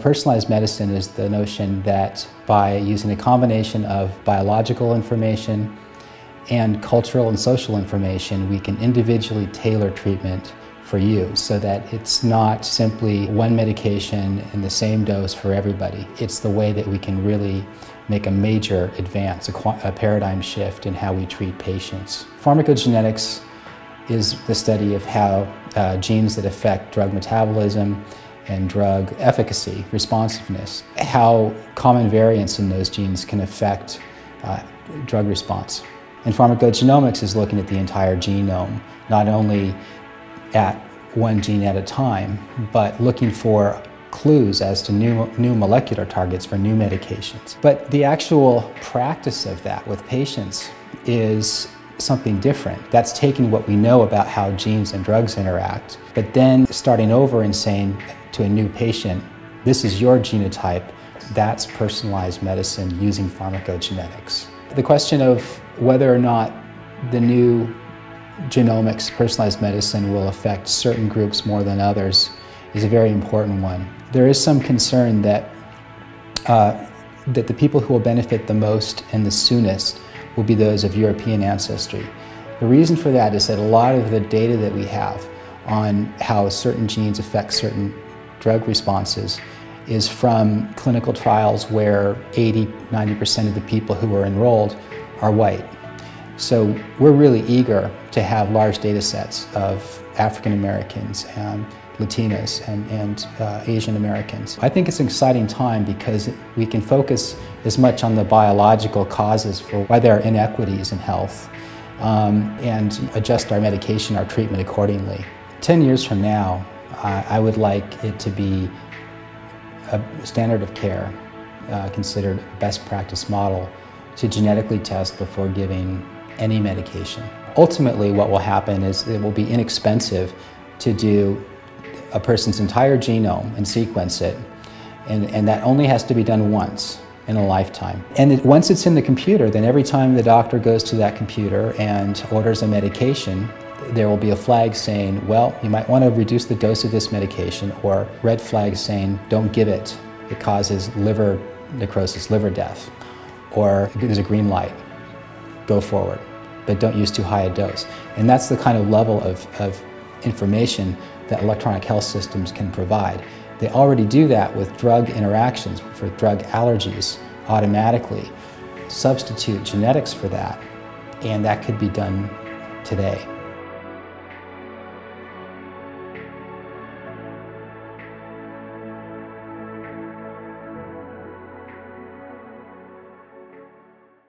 Personalized medicine is the notion that by using a combination of biological information and cultural and social information, we can individually tailor treatment for you so that it's not simply one medication in the same dose for everybody. It's the way that we can really make a major advance, a paradigm shift in how we treat patients. Pharmacogenetics is the study of how genes that affect drug metabolism and drug efficacy, responsiveness, how common variants in those genes can affect drug response. And pharmacogenomics is looking at the entire genome, not only at one gene at a time, but looking for clues as to new molecular targets for new medications. But the actual practice of that with patients is something different. That's taking what we know about how genes and drugs interact, but then starting over and saying to a new patient, this is your genotype. That's personalized medicine using pharmacogenetics. The question of whether or not the new genomics, personalized medicine, will affect certain groups more than others is a very important one. There is some concern that, that the people who will benefit the most and the soonest will be those of European ancestry. The reason for that is that a lot of the data that we have on how certain genes affect certain drug responses is from clinical trials where 80–90% of the people who are enrolled are white. So we're really eager to have large data sets of African Americans and Latinos and Asian Americans. I think it's an exciting time because we can focus as much on the biological causes for why there are inequities in health and adjust our medication, our treatment accordingly. 10 years from now, I would like it to be a standard of care, considered best practice model, to genetically test before giving any medication. Ultimately, what will happen is it will be inexpensive to do a person's entire genome and sequence it, and that only has to be done once in a lifetime. And once it's in the computer, then every time the doctor goes to that computer and orders a medication, there will be a flag saying, well, you might want to reduce the dose of this medication, or red flag saying, don't give it, it causes liver necrosis, liver death, or there's a green light, go forward, but don't use too high a dose. And that's the kind of level of information that electronic health systems can provide. They already do that with drug interactions, for drug allergies, automatically. Substitute genetics for that, and that could be done today.